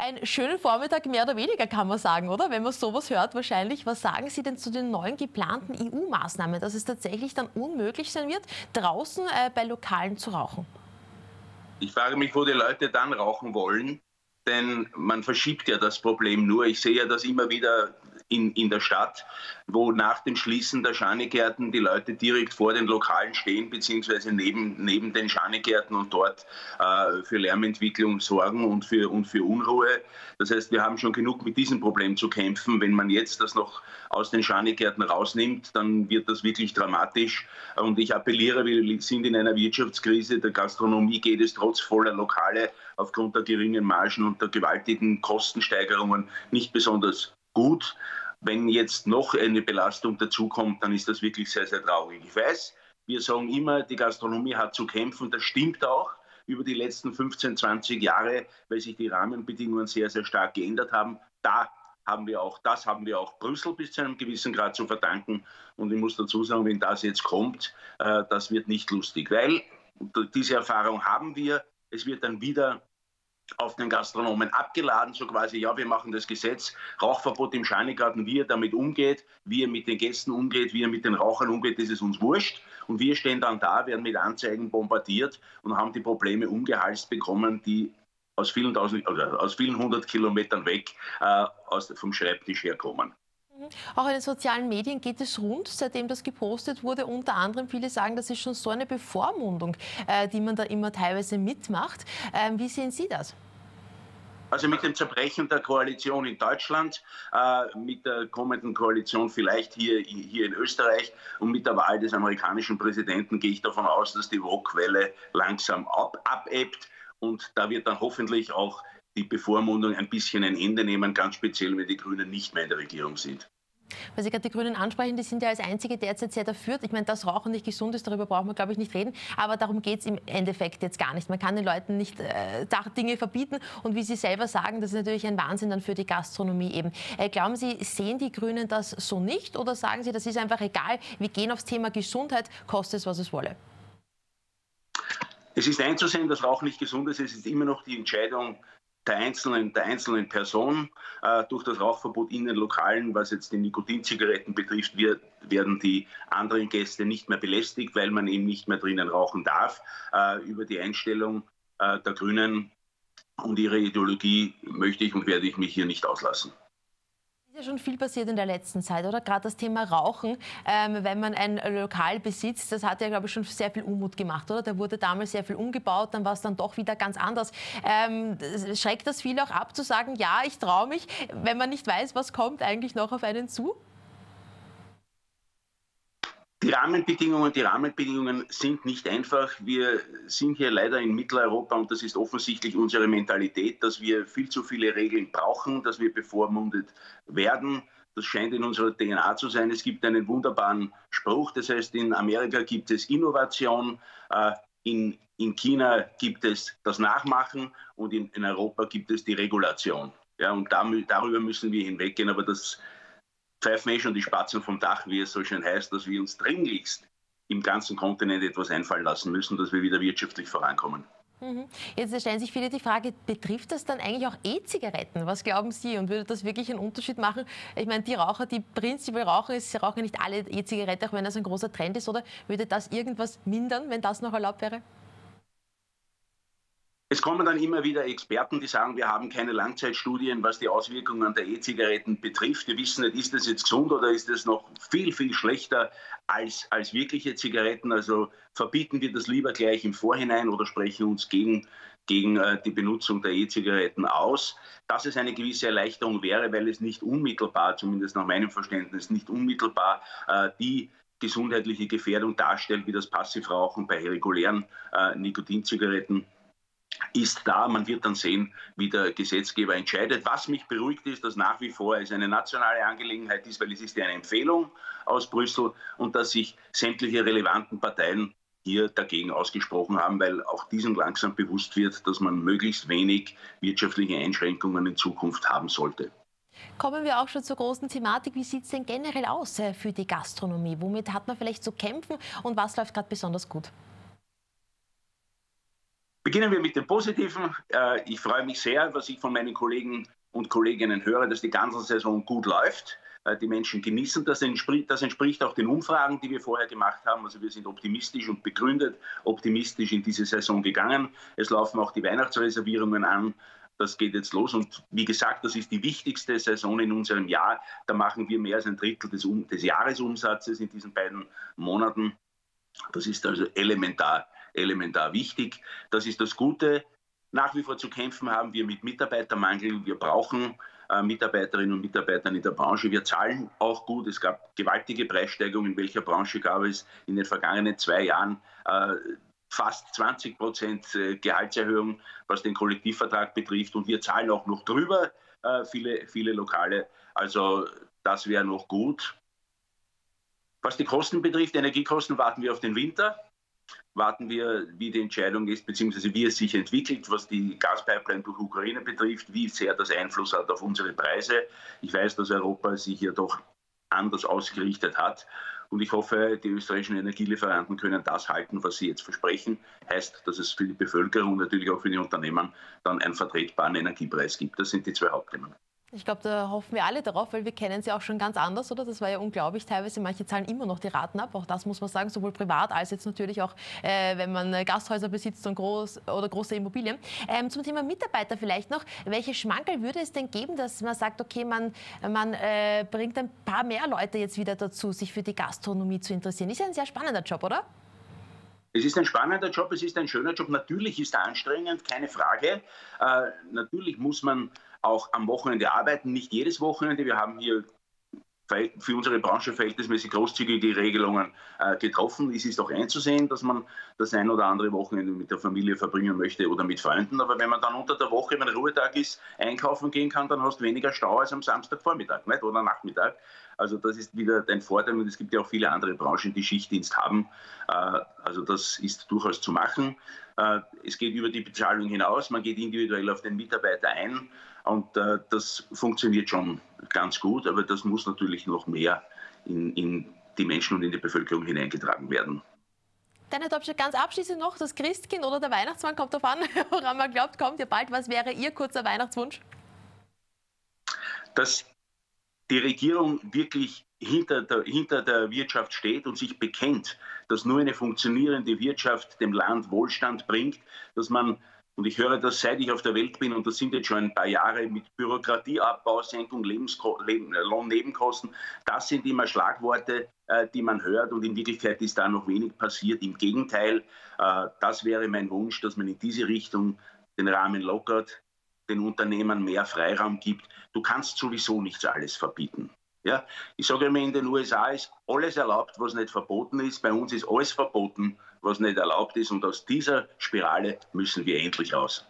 Einen schönen Vormittag mehr oder weniger, kann man sagen, oder? Wenn man sowas hört wahrscheinlich. Was sagen Sie denn zu den neuen geplanten EU-Maßnahmen, dass es tatsächlich dann unmöglich sein wird, draußen bei Lokalen zu rauchen? Ich frage mich, wo die Leute dann rauchen wollen, denn man verschiebt ja das Problem nur. Ich sehe ja das immer wieder in der Stadt, wo nach dem Schließen der Schanigärten die Leute direkt vor den Lokalen stehen, beziehungsweise neben den Schanigärten und dort für Lärmentwicklung sorgen und für Unruhe. Das heißt, wir haben schon genug mit diesem Problem zu kämpfen. Wenn man jetzt das noch aus den Schanigärten rausnimmt, dann wird das wirklich dramatisch. Und ich appelliere, wir sind in einer Wirtschaftskrise. Der Gastronomie geht es trotz voller Lokale aufgrund der geringen Margen und der gewaltigen Kostensteigerungen nicht besonders gut. Wenn jetzt noch eine Belastung dazukommt, dann ist das wirklich sehr, sehr traurig. Ich weiß, wir sagen immer, die Gastronomie hat zu kämpfen. Das stimmt auch über die letzten 15, 20 Jahre, weil sich die Rahmenbedingungen sehr, sehr stark geändert haben. Das haben wir auch Brüssel bis zu einem gewissen Grad zu verdanken. Und ich muss dazu sagen, wenn das jetzt kommt, das wird nicht lustig, weil diese Erfahrung haben wir. Es wird dann wieder auf den Gastronomen abgeladen, so quasi, ja, wir machen das Gesetz, Rauchverbot im Schanigarten, wie er damit umgeht, wie er mit den Gästen umgeht, wie er mit den Rauchern umgeht, das ist uns wurscht. Und wir stehen dann da, werden mit Anzeigen bombardiert und haben die Probleme umgehalst bekommen, die aus vielen hundert Kilometern weg vom Schreibtisch herkommen. Auch in den sozialen Medien geht es rund, seitdem das gepostet wurde. Unter anderem viele sagen, das ist schon so eine Bevormundung, die man da immer teilweise mitmacht. Wie sehen Sie das? Also mit dem Zerbrechen der Koalition in Deutschland, mit der kommenden Koalition vielleicht hier in Österreich und mit der Wahl des amerikanischen Präsidenten gehe ich davon aus, dass die Woke-Welle langsam abebbt. Und da wird dann hoffentlich auch die Bevormundung ein bisschen ein Ende nehmen, ganz speziell, wenn die Grünen nicht mehr in der Regierung sind. Weil Sie gerade die Grünen ansprechen, die sind ja als einzige derzeit sehr dafür. Ich meine, dass Rauchen nicht gesund ist, darüber braucht man, glaube ich, nicht reden. Aber darum geht es im Endeffekt jetzt gar nicht. Man kann den Leuten nicht Dinge verbieten. Und wie Sie selber sagen, das ist natürlich ein Wahnsinn dann für die Gastronomie eben. Glauben Sie, sehen die Grünen das so nicht? Oder sagen Sie, das ist einfach egal, wir gehen aufs Thema Gesundheit, koste es, was es wolle? Es ist einzusehen, dass Rauchen nicht gesund ist. Es ist immer noch die Entscheidung der einzelnen Person. Durch das Rauchverbot in den Lokalen, was jetzt die Nikotinzigaretten betrifft, werden die anderen Gäste nicht mehr belästigt, weil man eben nicht mehr drinnen rauchen darf. Über die Einstellung der Grünen und ihre Ideologie möchte ich und werde ich mich hier nicht auslassen. Ist ja schon viel passiert in der letzten Zeit, oder? Gerade das Thema Rauchen, wenn man ein Lokal besitzt, das hat ja, glaube ich, schon sehr viel Unmut gemacht, oder? Da wurde damals sehr viel umgebaut, dann war es dann doch wieder ganz anders. Schreckt das viele auch ab, zu sagen, ja, ich traue mich, wenn man nicht weiß, was kommt eigentlich noch auf einen zu? Die Rahmenbedingungen sind nicht einfach. Wir sind hier leider in Mitteleuropa und das ist offensichtlich unsere Mentalität, dass wir viel zu viele Regeln brauchen, dass wir bevormundet werden. Das scheint in unserer DNA zu sein. Es gibt einen wunderbaren Spruch, das heißt, in Amerika gibt es Innovation, in China gibt es das Nachmachen und in Europa gibt es die Regulation. Ja, und darüber müssen wir hinweggehen, aber das pfeifen eh schon die Spatzen vom Dach, wie es so schön heißt, dass wir uns dringlichst im ganzen Kontinent etwas einfallen lassen müssen, dass wir wieder wirtschaftlich vorankommen. Jetzt stellen sich viele die Frage, betrifft das dann eigentlich auch E-Zigaretten? Was glauben Sie? Und würde das wirklich einen Unterschied machen? Ich meine, die Raucher, die prinzipiell rauchen, sie rauchen nicht alle E-Zigarette, auch wenn das ein großer Trend ist, oder? Würde das irgendwas mindern, wenn das noch erlaubt wäre? Es kommen dann immer wieder Experten, die sagen, wir haben keine Langzeitstudien, was die Auswirkungen der E-Zigaretten betrifft. Wir wissen nicht, ist das jetzt gesund oder ist das noch viel, viel schlechter als wirkliche Zigaretten. Also verbieten wir das lieber gleich im Vorhinein oder sprechen uns gegen die Benutzung der E-Zigaretten aus. Dass es eine gewisse Erleichterung wäre, weil es nicht unmittelbar, zumindest nach meinem Verständnis, nicht unmittelbar die gesundheitliche Gefährdung darstellt, wie das Passivrauchen bei regulären Nikotinzigaretten ist da. Man wird dann sehen, wie der Gesetzgeber entscheidet. Was mich beruhigt ist, dass nach wie vor es eine nationale Angelegenheit ist, weil es ist ja eine Empfehlung aus Brüssel und dass sich sämtliche relevanten Parteien hier dagegen ausgesprochen haben, weil auch diesem langsam bewusst wird, dass man möglichst wenig wirtschaftliche Einschränkungen in Zukunft haben sollte. Kommen wir auch schon zur großen Thematik. Wie sieht es denn generell aus für die Gastronomie? Womit hat man vielleicht zu kämpfen und was läuft gerade besonders gut? Beginnen wir mit dem Positiven. Ich freue mich sehr, was ich von meinen Kollegen und Kolleginnen höre, dass die ganze Saison gut läuft. Die Menschen genießen das. Das entspricht auch den Umfragen, die wir vorher gemacht haben. Also wir sind optimistisch und begründet optimistisch in diese Saison gegangen. Es laufen auch die Weihnachtsreservierungen an. Das geht jetzt los. Und wie gesagt, das ist die wichtigste Saison in unserem Jahr. Da machen wir mehr als ein Drittel des Jahresumsatzes in diesen beiden Monaten. Das ist also elementar wichtig. Das ist das Gute. Nach wie vor zu kämpfen haben wir mit Mitarbeitermangel. Wir brauchen Mitarbeiterinnen und Mitarbeitern in der Branche. Wir zahlen auch gut. Es gab gewaltige Preissteigerungen. In welcher Branche gab es in den vergangenen 2 Jahren fast 20% Gehaltserhöhung, was den Kollektivvertrag betrifft. Und wir zahlen auch noch drüber, viele Lokale. Also das wäre noch gut. Was die Kosten betrifft, Energiekosten, warten wir auf den Winter. Warten wir, wie die Entscheidung ist, beziehungsweise wie es sich entwickelt, was die Gaspipeline durch Ukraine betrifft, wie sehr das Einfluss hat auf unsere Preise. Ich weiß, dass Europa sich hier doch anders ausgerichtet hat. Und ich hoffe, die österreichischen Energielieferanten können das halten, was sie jetzt versprechen. Heißt, dass es für die Bevölkerung und natürlich auch für die Unternehmen dann einen vertretbaren Energiepreis gibt. Das sind die 2 Hauptthemen. Ich glaube, da hoffen wir alle darauf, weil wir kennen sie auch schon ganz anders, oder? Das war ja unglaublich. Teilweise manche zahlen immer noch die Raten ab. Auch das muss man sagen, sowohl privat als jetzt natürlich auch, wenn man Gasthäuser besitzt und große Immobilien. Zum Thema Mitarbeiter vielleicht noch. Welche Schmankerl würde es denn geben, dass man sagt, okay, man bringt ein paar mehr Leute jetzt wieder dazu, sich für die Gastronomie zu interessieren? Ist ja ein sehr spannender Job, oder? Es ist ein spannender Job, es ist ein schöner Job. Natürlich ist er anstrengend, keine Frage. Natürlich muss man auch am Wochenende arbeiten, nicht jedes Wochenende. Wir haben hier für unsere Branche verhältnismäßig großzügige Regelungen getroffen. Es ist auch einzusehen, dass man das ein oder andere Wochenende mit der Familie verbringen möchte oder mit Freunden. Aber wenn man dann unter der Woche, wenn Ruhetag ist, einkaufen gehen kann, dann hast du weniger Stau als am Samstagvormittag, nicht? Oder Nachmittag. Also das ist wieder ein Vorteil. Und es gibt ja auch viele andere Branchen, die Schichtdienst haben. Also das ist durchaus zu machen. Es geht über die Bezahlung hinaus. Man geht individuell auf den Mitarbeiter ein. Und das funktioniert schon ganz gut, aber das muss natürlich noch mehr in die Menschen und in die Bevölkerung hineingetragen werden. Dann, Herr Dobschek, ganz abschließend noch, das Christkind oder der Weihnachtsmann, kommt darauf an, woran man glaubt, kommt ja bald. Was wäre Ihr kurzer Weihnachtswunsch? Dass die Regierung wirklich hinter der Wirtschaft steht und sich bekennt, dass nur eine funktionierende Wirtschaft dem Land Wohlstand bringt, dass man... Und ich höre das, seit ich auf der Welt bin, und das sind jetzt schon ein paar Jahre, mit Bürokratieabbau, Senkung, Lohnnebenkosten. Das sind immer Schlagworte, die man hört, und in Wirklichkeit ist da noch wenig passiert. Im Gegenteil, das wäre mein Wunsch, dass man in diese Richtung den Rahmen lockert, den Unternehmen mehr Freiraum gibt. Du kannst sowieso nicht alles verbieten. Ja? Ich sage immer, in den USA ist alles erlaubt, was nicht verboten ist. Bei uns ist alles verboten, was nicht erlaubt ist, und aus dieser Spirale müssen wir endlich raus.